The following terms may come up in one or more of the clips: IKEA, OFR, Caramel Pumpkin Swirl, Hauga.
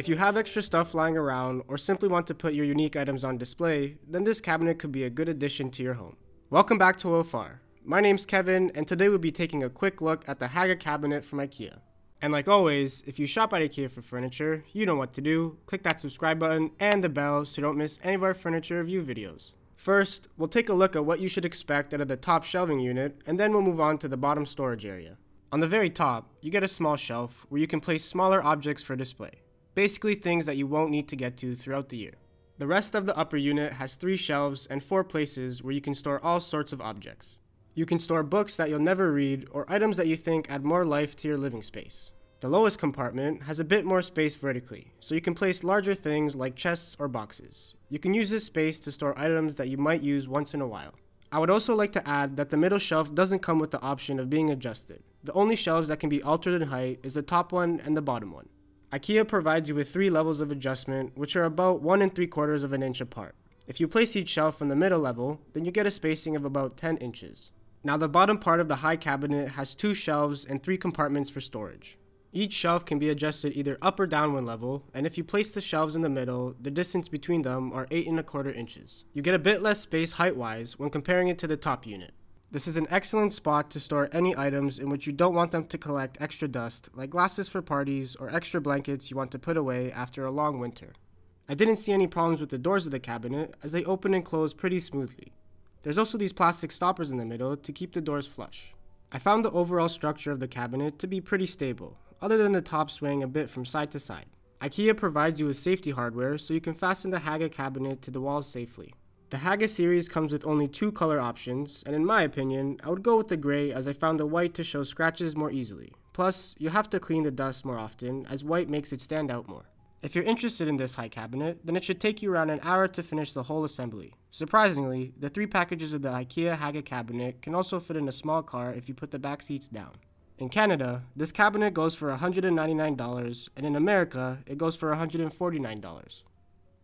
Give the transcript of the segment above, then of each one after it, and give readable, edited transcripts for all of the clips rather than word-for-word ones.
If you have extra stuff lying around or simply want to put your unique items on display, then this cabinet could be a good addition to your home. Welcome back to OFR. My name's Kevin, and today we'll be taking a quick look at the Hauga cabinet from IKEA. And like always, if you shop at IKEA for furniture, you know what to do. Click that subscribe button and the bell so you don't miss any of our furniture review videos. First, we'll take a look at what you should expect out of the top shelving unit, and then we'll move on to the bottom storage area. On the very top, you get a small shelf where you can place smaller objects for display. Basically things that you won't need to get to throughout the year. The rest of the upper unit has 3 shelves and 4 places where you can store all sorts of objects. You can store books that you'll never read or items that you think add more life to your living space. The lowest compartment has a bit more space vertically, so you can place larger things like chests or boxes. You can use this space to store items that you might use once in a while. I would also like to add that the middle shelf doesn't come with the option of being adjusted. The only shelves that can be altered in height is the top one and the bottom one. IKEA provides you with 3 levels of adjustment, which are about 1 3/4 of an inch apart. If you place each shelf in the middle level, then you get a spacing of about 10 inches. Now the bottom part of the high cabinet has 2 shelves and 3 compartments for storage. Each shelf can be adjusted either up or down 1 level, and if you place the shelves in the middle, the distance between them are 8 1/4 inches. You get a bit less space height-wise when comparing it to the top unit. This is an excellent spot to store any items in which you don't want them to collect extra dust, like glasses for parties or extra blankets you want to put away after a long winter. I didn't see any problems with the doors of the cabinet, as they open and close pretty smoothly. There's also these plastic stoppers in the middle to keep the doors flush. I found the overall structure of the cabinet to be pretty stable, other than the top swaying a bit from side to side. IKEA provides you with safety hardware so you can fasten the Hauga cabinet to the walls safely. The Hauga series comes with only 2 color options, and in my opinion, I would go with the gray as I found the white to show scratches more easily. Plus, you have to clean the dust more often as white makes it stand out more. If you're interested in this high cabinet, then it should take you around an hour to finish the whole assembly. Surprisingly, the 3 packages of the IKEA Hauga cabinet can also fit in a small car if you put the back seats down. In Canada, this cabinet goes for $199, and in America, it goes for $149.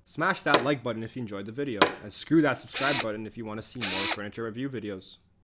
Smash that like button if you enjoyed the video, and screw that subscribe button if you want to see more furniture review videos.